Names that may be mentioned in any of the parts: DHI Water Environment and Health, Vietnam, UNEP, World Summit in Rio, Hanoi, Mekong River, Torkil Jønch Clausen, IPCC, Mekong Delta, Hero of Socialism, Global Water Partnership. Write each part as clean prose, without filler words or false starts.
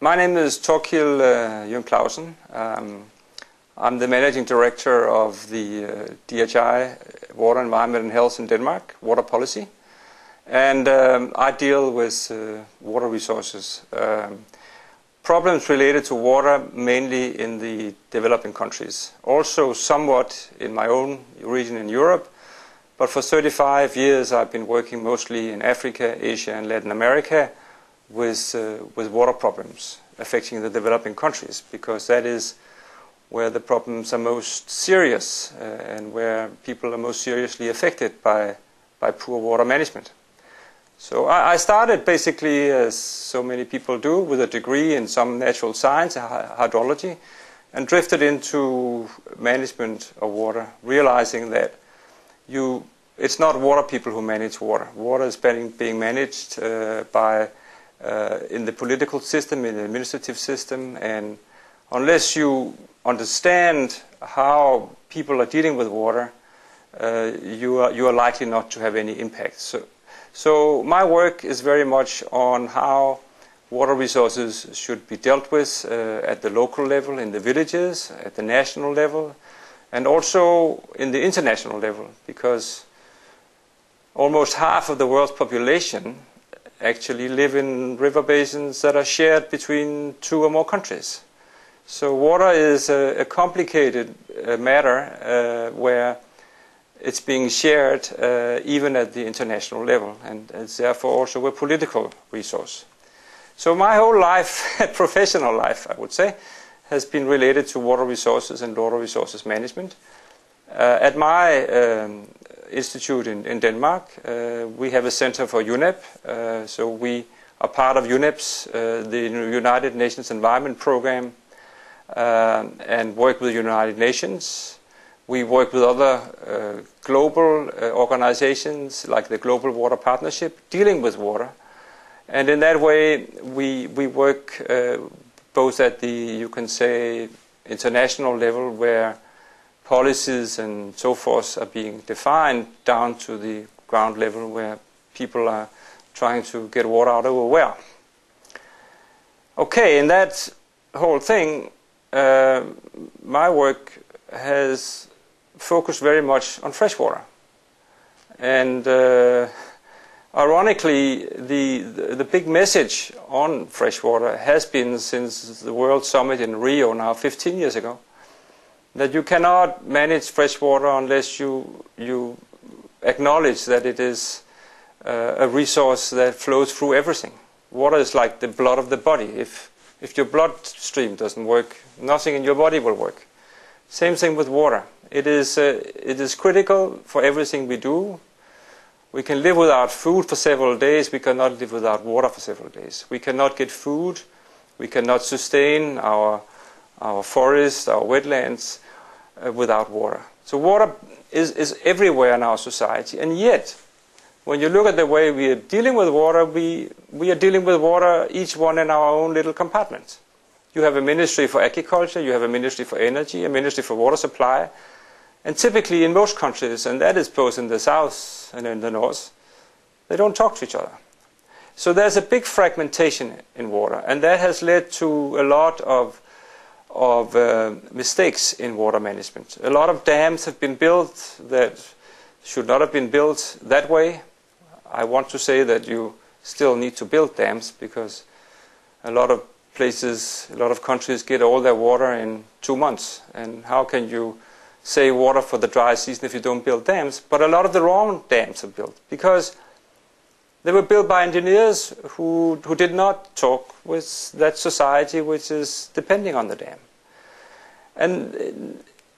My name is Torkil Jønch Clausen. I'm the managing director of the DHI Water Environment and Health in Denmark, water policy, and I deal with water resources, problems related to water mainly in the developing countries, also somewhat in my own region in Europe, but for 35 years I've been working mostly in Africa, Asia and Latin America with water problems affecting the developing countries, because that is where the problems are most serious and where people are most seriously affected by poor water management. So I started basically, as so many people do, with a degree in some natural science, hydrology, and drifted into management of water, realizing that it's not water people who manage water. Water is being managed in the political system, in the administrative system, and unless you understand how people are dealing with water, you are likely not to have any impact. So my work is very much on how water resources should be dealt with at the local level, in the villages, at the national level, and also in the international level, because almost half of the world's population actually live in river basins that are shared between two or more countries. So water is a complicated matter where it's being shared even at the international level, and it's therefore also a political resource. So my whole life, professional life I would say, has been related to water resources and water resources management. At my institute in Denmark, we have a center for UNEP, so we are part of UNEP's, the United Nations Environment Programme, and work with the United Nations. We work with other global organizations like the Global Water Partnership dealing with water, and in that way we work both at the, you can say, international level where policies and so forth are being defined, down to the ground level where people are trying to get water out of a well. Okay, and that whole thing, my work has focused very much on freshwater. And ironically, the big message on freshwater has been, since the World Summit in Rio now 15 years ago, that you cannot manage freshwater unless you acknowledge that it is a resource that flows through everything. Water is like the blood of the body. If your bloodstream doesn't work, nothing in your body will work. Same thing with water. It is critical for everything we do. We can live without food for several days. We cannot live without water for several days. We cannot get food. We cannot sustain our forests, our wetlands, without water. So water is everywhere in our society, and yet, when you look at the way we are dealing with water, we are dealing with water, each one in our own little compartment. You have a ministry for agriculture, you have a ministry for energy, a ministry for water supply, and typically in most countries, and that is both in the south and in the north, they don't talk to each other. So there's a big fragmentation in water, and that has led to a lot of mistakes in water management. A lot of dams have been built that should not have been built that way. I want to say that you still need to build dams, because a lot of places, a lot of countries get all their water in 2 months, and how can you save water for the dry season if you don't build dams? But a lot of the wrong dams are built, because they were built by engineers who did not talk with that society which is depending on the dam. And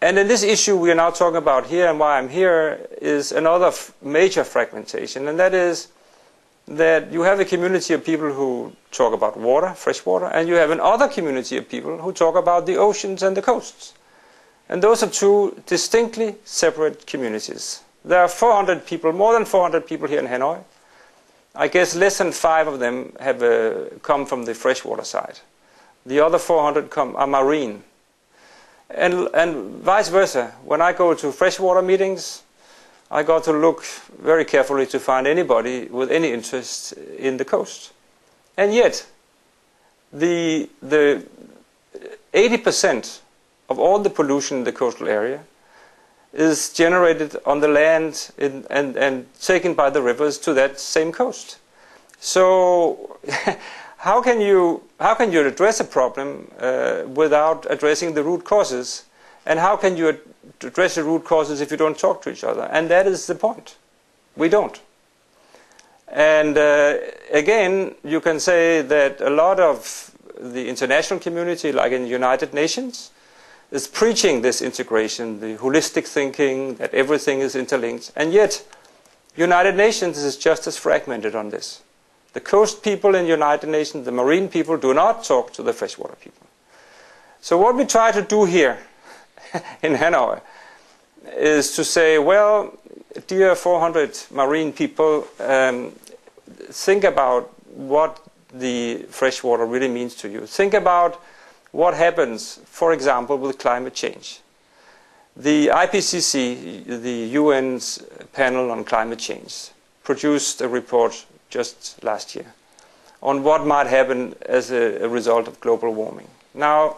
in this issue we are now talking about here, and why I'm here, is another major fragmentation, and that is that you have a community of people who talk about water, fresh water, and you have another community of people who talk about the oceans and the coasts. And those are two distinctly separate communities. There are 400 people, more than 400 people here in Hanoi. I guess less than 5 of them have come from the freshwater side. The other 400 are marine. And vice versa. When I go to freshwater meetings, I got to look very carefully to find anybody with any interest in the coast. And yet, the 80% of all the pollution in the coastal area is generated on the land and taken by the rivers to that same coast. So how can you address a problem without addressing the root causes? And how can you address the root causes if you don't talk to each other? And that is the point. We don't. And again, you can say that a lot of the international community, like in the United Nations, is preaching this integration, the holistic thinking, that everything is interlinked. And yet, United Nations is just as fragmented on this. The coast people in United Nations, the marine people, do not talk to the freshwater people. So what we try to do here in Hanoi is to say, well, dear 400 marine people, think about what the freshwater really means to you. Think about what happens, for example, with climate change. The IPCC, the UN's panel on climate change, produced a report just last year on what might happen as a result of global warming. Now,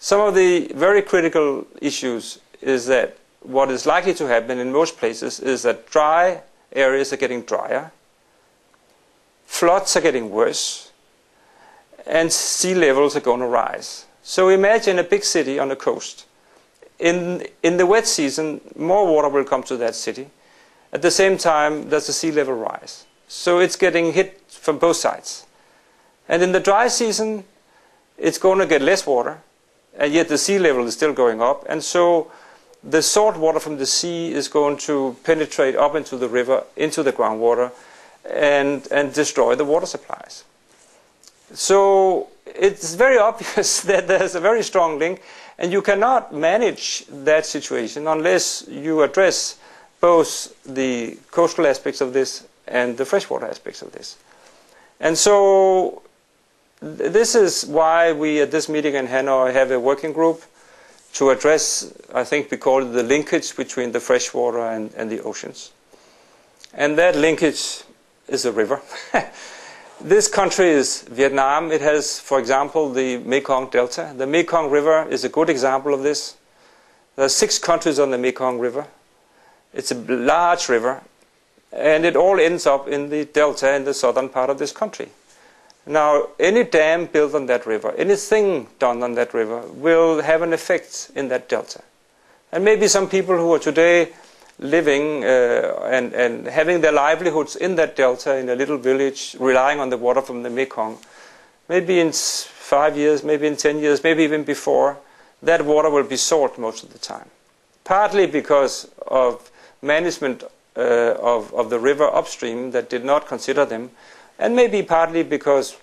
some of the very critical issues is that what is likely to happen in most places is that dry areas are getting drier, floods are getting worse, and sea levels are going to rise. So imagine a big city on the coast. In the wet season, more water will come to that city. At the same time, there's a sea level rise. So it's getting hit from both sides. And in the dry season, it's going to get less water, and yet the sea level is still going up. And so the salt water from the sea is going to penetrate up into the river, into the groundwater, and destroy the water supplies. So it's very obvious that there's a very strong link, and you cannot manage that situation unless you address both the coastal aspects of this and the freshwater aspects of this. And so this is why we at this meeting in Hanoi have a working group to address, I think we call it the linkage between the freshwater and the oceans. And that linkage is a river. This country is Vietnam. It has, for example, the Mekong Delta. The Mekong River is a good example of this. There are 6 countries on the Mekong River. It's a large river, and it all ends up in the delta in the southern part of this country. Now, any dam built on that river, anything done on that river, will have an effect in that delta. And maybe some people who are today living and having their livelihoods in that delta in a little village, relying on the water from the Mekong, maybe in 5 years, maybe in 10 years, maybe even before, that water will be salt most of the time. Partly because of management of the river upstream that did not consider them, and maybe partly because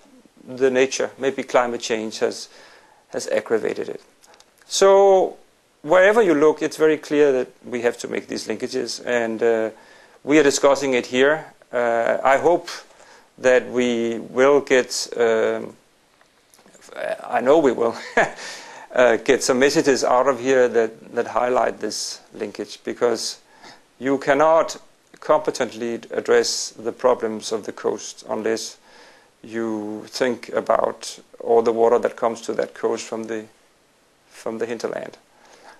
the nature, maybe climate change has aggravated it. So wherever you look, it's very clear that we have to make these linkages, and we are discussing it here. I hope that we will get, I know we will, get some messages out of here that highlight this linkage, because you cannot competently address the problems of the coast unless you think about all the water that comes to that coast from the hinterland.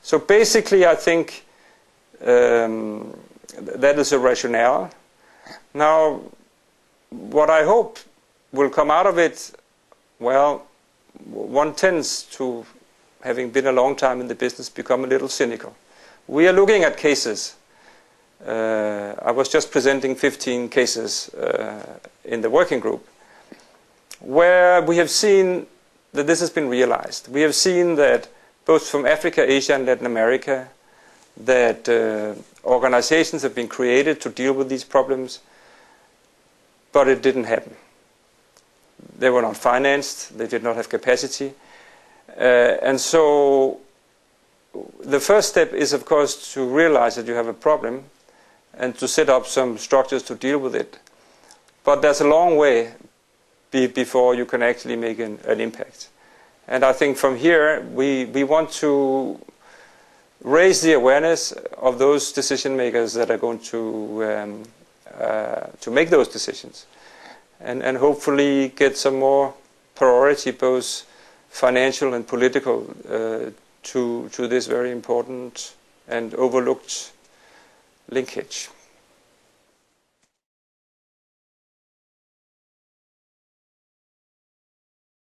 So basically, I think that is a rationale. Now, what I hope will come out of it, well, one tends to, having been a long time in the business, become a little cynical. We are looking at cases. I was just presenting 15 cases in the working group where we have seen that this has been realized. We have seen that both from Africa, Asia, and Latin America, that organizations have been created to deal with these problems, but it didn't happen. They were not financed, they did not have capacity. And so the first step is, of course, to realize that you have a problem and to set up some structures to deal with it. But there's a long way before you can actually make an impact. And I think from here, we want to raise the awareness of those decision makers that are going to make those decisions, and hopefully get some more priority, both financial and political, to this very important and overlooked linkage.